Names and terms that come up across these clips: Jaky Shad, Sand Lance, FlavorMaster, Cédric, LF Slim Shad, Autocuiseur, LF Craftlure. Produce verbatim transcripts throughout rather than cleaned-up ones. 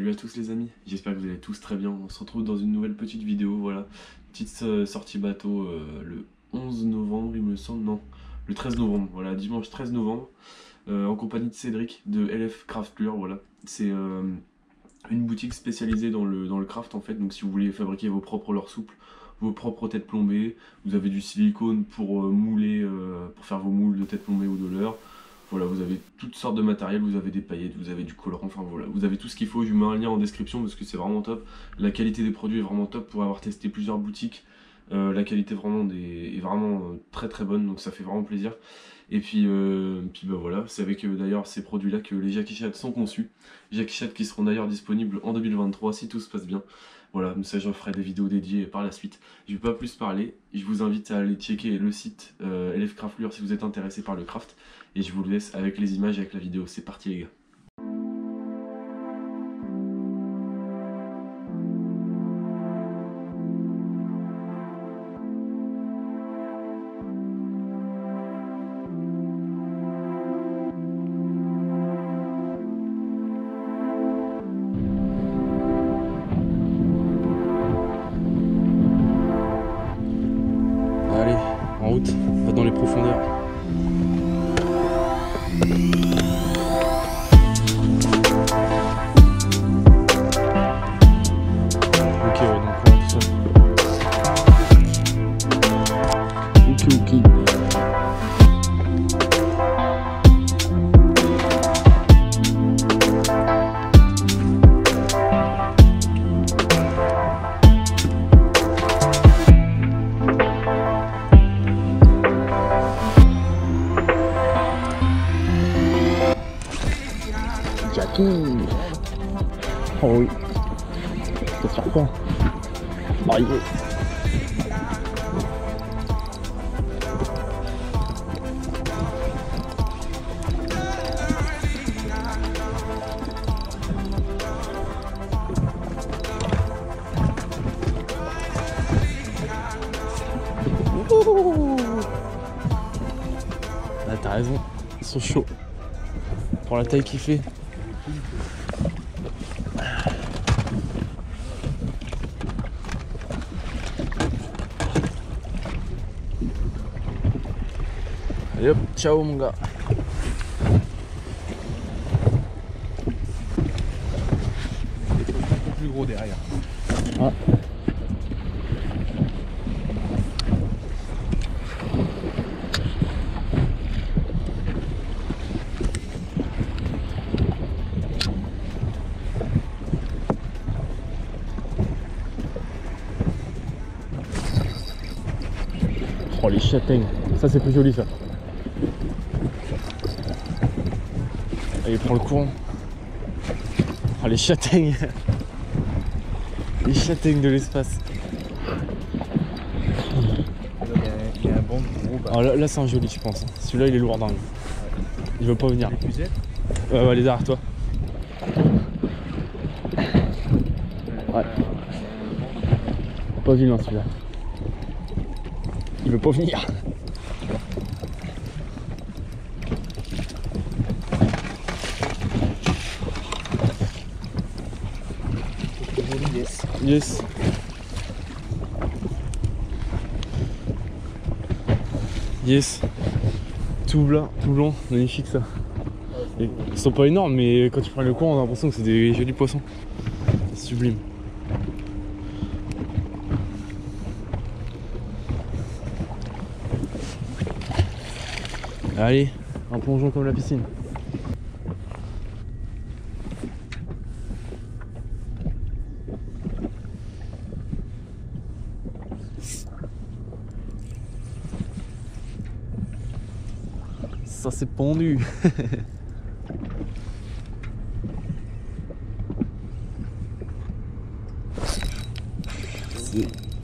Salut à tous les amis, j'espère que vous allez tous très bien. On se retrouve dans une nouvelle petite vidéo, voilà. Petite euh, sortie bateau euh, le onze novembre il me semble, non, le treize novembre, voilà, dimanche treize novembre, euh, en compagnie de Cédric de L F Craftlure, voilà. C'est euh, une boutique spécialisée dans le, dans le craft en fait, donc si vous voulez fabriquer vos propres leurres souples, vos propres têtes plombées, vous avez du silicone pour euh, mouler, euh, pour faire vos moules de têtes plombées ou de leurres. Voilà, vous avez toutes sortes de matériel, vous avez des paillettes, vous avez du colorant, enfin voilà, vous avez tout ce qu'il faut. Je vous mets un lien en description parce que c'est vraiment top. La qualité des produits est vraiment top pour avoir testé plusieurs boutiques. Euh, la qualité vraiment des, est vraiment très très bonne, donc ça fait vraiment plaisir. Et puis, euh, puis bah voilà, c'est avec euh, d'ailleurs ces produits là que les Jaky Shad sont conçus. Jaky Shad qui seront d'ailleurs disponibles en deux mille vingt-trois si tout se passe bien. Voilà, mais ça j'en ferai des vidéos dédiées par la suite. Je ne vais pas plus parler, je vous invite à aller checker le site euh, L F Craftlure si vous êtes intéressé par le craft. Et je vous le laisse avec les images et avec la vidéo, c'est parti les gars. Pas dans les profondeurs. Ok, ouais, donc on va tout ça. Ok, ok. Oh oui, ça te sert quoi? Mario. Ah t'as raison, ils sont chauds. Pour la taille qu'il fait. Allez hop, ciao mon gars. Il est beaucoup plus gros derrière. Ah. Oh les châtaignes, ça c'est plus joli ça. Allez, prends le courant. Oh, les châtaignes. Les châtaignes de l'espace. Il y a un bon gros bas. Oh, là, là c'est un joli, je pense. Celui-là, il est lourd dingue. Il veut pas venir. Ouais, ouais, il est derrière toi. Ouais. Pas vilain celui-là. Il veut pas venir. Yes. Yes. Yes. Tout blanc, tout blanc, magnifique ça. Et ils sont pas énormes mais quand tu prends le coin on a l'impression que c'est des jolis poissons. C'est sublime. Allez, un plongeon comme la piscine. Ça s'est pendu.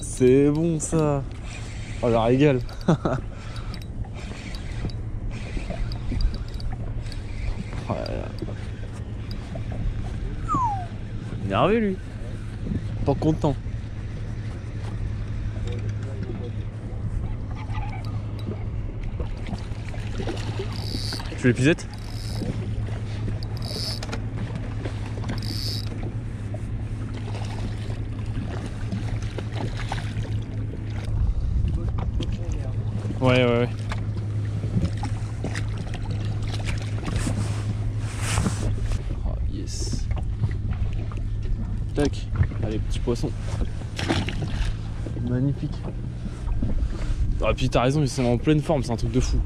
C'est bon ça. Oh la régale. Énervé lui. Pas content. Tu veux les pisettes? Ouais, ouais, ouais. Oh, yes. Tac. Allez, petit poisson. Magnifique. Ah, puis t'as raison, ils sont en pleine forme, c'est un truc de fou.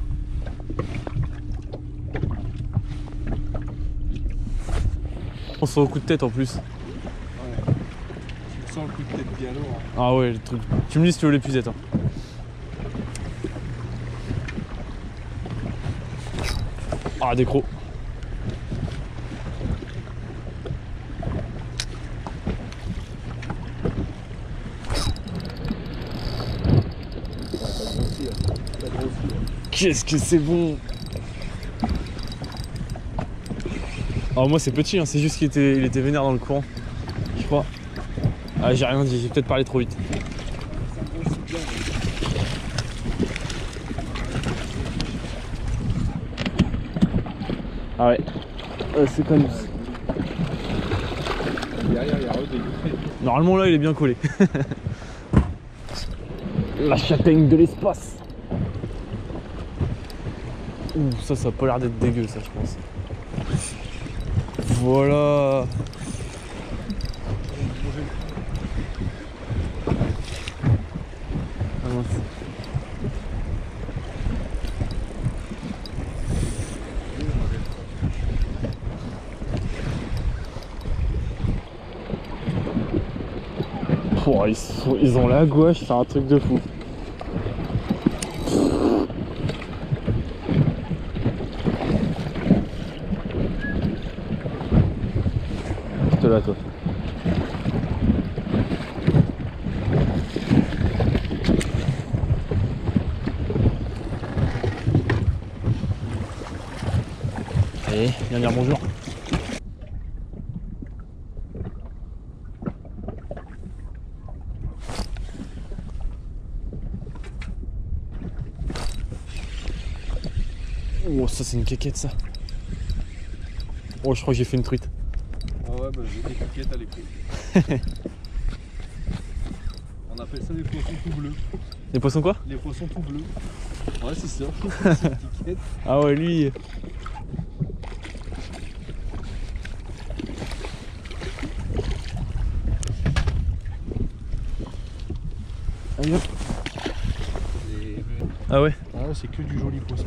On sent le coup de tête en plus. Ouais. Tu sens le coup de tête galop. Hein. Ah ouais, le truc. Tu me dis si tu veux l'épuisette. Hein. Ah, des crocs. Qu'est-ce que c'est bon! Alors moi c'est petit, hein, c'est juste qu'il était, il était vénère dans le courant, je crois. Ah j'ai rien dit, j'ai peut-être parlé trop vite. Ah ouais, euh, c'est comme... Normalement là il est bien collé. La châtaigne de l'espace. Ouh, ça, ça a pas l'air d'être dégueu ça, je pense. Voilà. Oh, ils, sont, ils ont la gouache, c'est un truc de fou. Là, toi. Allez, viens dire bonjour. Oh, ça c'est une caquette ça. Oh, je crois que j'ai fait une truite. Bah, j'ai des caquettes à l'écrit. On appelle ça des poissons tout bleus. Des poissons quoi? Les poissons tout bleus. Ouais c'est ça. Ah ouais lui. Allez hop. Et... Ah ouais. Ah ouais c'est que du joli poisson.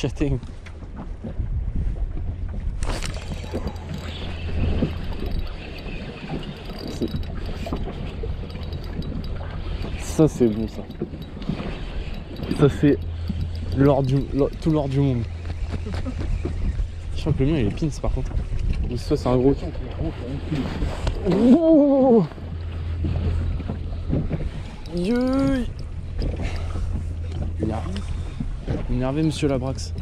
Chatting. Ça c'est bon ça. Ça c'est l'or du tout l'or du monde. Je crois que le mien il est pince par contre. Mais ça c'est un gros. Oh yeah. Yeah. Énervé monsieur Labrax.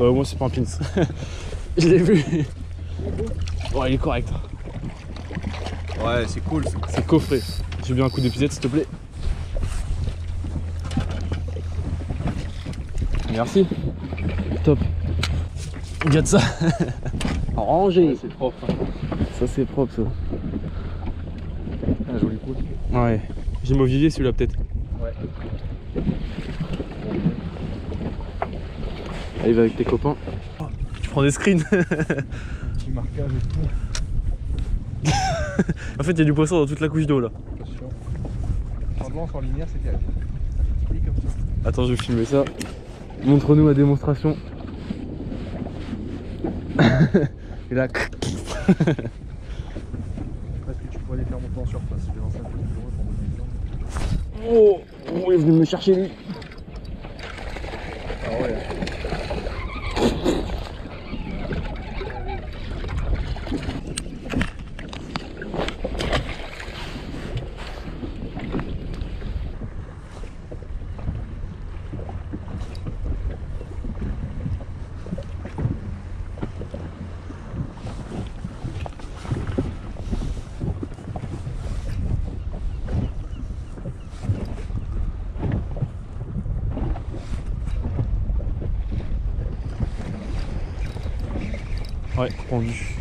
Euh, moi c'est pas un pins. Je l'ai vu. Ouais il est correct. Ouais c'est cool. C'est coffré. Tu veux bien un coup d'épuisette s'il te plaît? Merci. Top. Regarde ça. Rangé. Ouais, c'est propre. Ça c'est propre ça. Un joli coup. Ouais. J'ai mon vivier celui-là peut-être. Ouais. Allez va avec tes copains. Oh, tu prends des screens. Petit marquage et tout. En fait il y a du poisson dans toute la couche d'eau là. Pas sûr. Sand Lance en linéaire c'était petit comme ça. Attends je vais filmer ça. Montre-nous la démonstration. Et là. Est-ce que tu pourrais les faire monter en surface? Je vais lancer un peu de bureau pour mon exemple. Oh, oh, il est venu me chercher lui. Ah ouais. Ouais, pendu.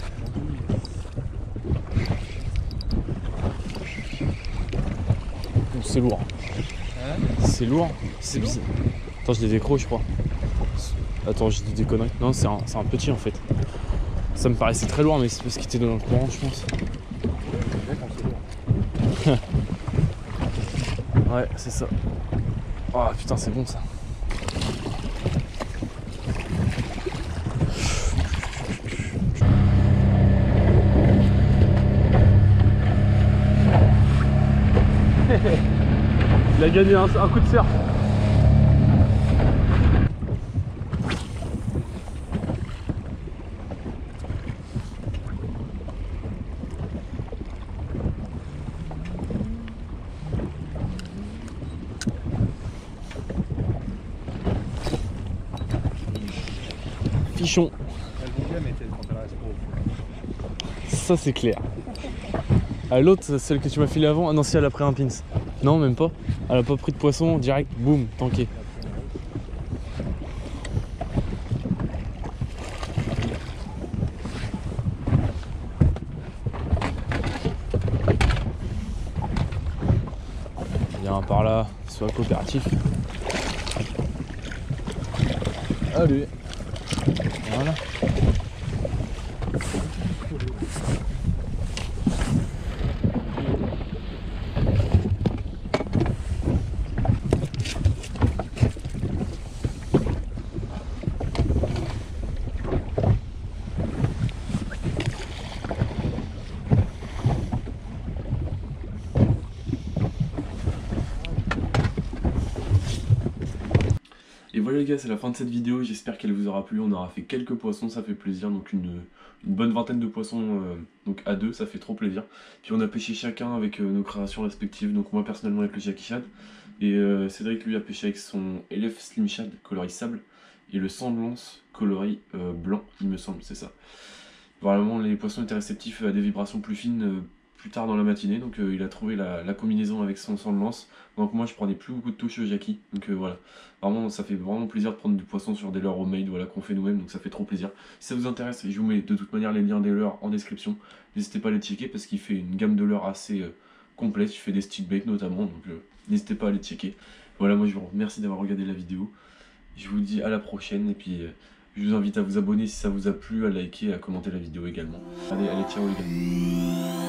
C'est lourd. Hein, c'est lourd. C'est bizarre. Attends, je les décroche, je crois. Attends, j'ai dit des conneries. Non, c'est un, un petit en fait. Ça me paraissait très loin, mais c'est parce qu'il était dans le courant, je pense. Ouais, c'est ça. Oh putain, c'est bon ça. Il a gagné un, un coup de surf. Fichon. Ça c'est clair. À l'autre, celle que tu m'as filée avant, ah non si elle a pris un pins. Non même pas. Elle a pas pris de poisson, direct, boum, tanké. Il y a un par là, soit coopératif. Allez. Voilà. Et voilà les gars, c'est la fin de cette vidéo, j'espère qu'elle vous aura plu, on aura fait quelques poissons, ça fait plaisir, donc une, une bonne vingtaine de poissons euh, donc à deux, ça fait trop plaisir. Puis on a pêché chacun avec euh, nos créations respectives, donc moi personnellement avec le Jaky Shad, et euh, Cédric lui a pêché avec son L F Slim Shad coloris sable, et le Sand Lance coloris euh, blanc, il me semble, c'est ça. Vraiment les poissons étaient réceptifs à des vibrations plus fines, euh, plus tard dans la matinée, donc euh, il a trouvé la, la combinaison avec son Sand Lance, donc moi je prenais plus beaucoup de touches Jaky, donc euh, voilà, vraiment ça fait vraiment plaisir de prendre du poisson sur des lures homemade, voilà, qu'on fait nous-mêmes, donc ça fait trop plaisir. Si ça vous intéresse, je vous mets de toute manière les liens des lures en description, n'hésitez pas à les checker parce qu'il fait une gamme de lures assez euh, complète, il fait des stick bait notamment, donc euh, n'hésitez pas à les checker. Voilà, moi je vous remercie d'avoir regardé la vidéo, je vous dis à la prochaine, et puis euh, je vous invite à vous abonner si ça vous a plu, à liker, à commenter la vidéo également. Allez, allez, ciao les gars.